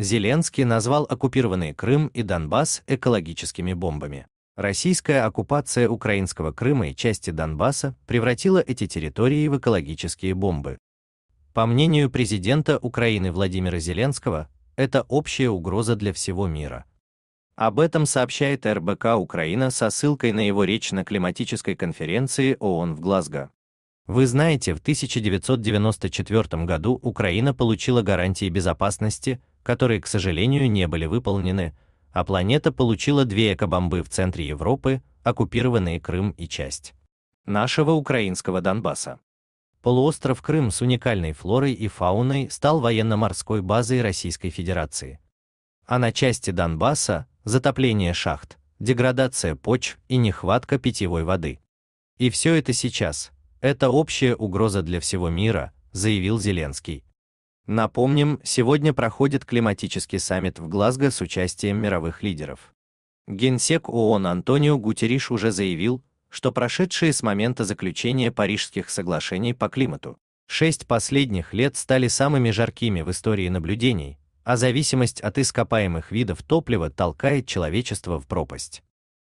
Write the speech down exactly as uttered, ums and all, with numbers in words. Зеленский назвал оккупированный Крым и Донбасс экологическими бомбами. Российская оккупация украинского Крыма и части Донбасса превратила эти территории в экологические бомбы. По мнению президента Украины Владимира Зеленского, это общая угроза для всего мира. Об этом сообщает эр бэ ка-Украина со ссылкой на его речь на климатической конференции ООН в Глазго. Вы знаете, в тысяча девятьсот девяносто четвёртом году Украина получила гарантии безопасности, которые, к сожалению, не были выполнены, а планета получила две экобомбы в центре Европы, оккупированные Крым и часть нашего украинского Донбасса. Полуостров Крым с уникальной флорой и фауной стал военно-морской базой Российской Федерации. А на части Донбасса – затопление шахт, деградация почв и нехватка питьевой воды. И все это сейчас – это общая угроза для всего мира, заявил Зеленский. Напомним, сегодня проходит климатический саммит в Глазго с участием мировых лидеров. Генсек ООН Антонио Гутерриш уже заявил, что прошедшие с момента заключения Парижских соглашений по климату шесть последних лет стали самыми жаркими в истории наблюдений, а зависимость от ископаемых видов топлива толкает человечество в пропасть.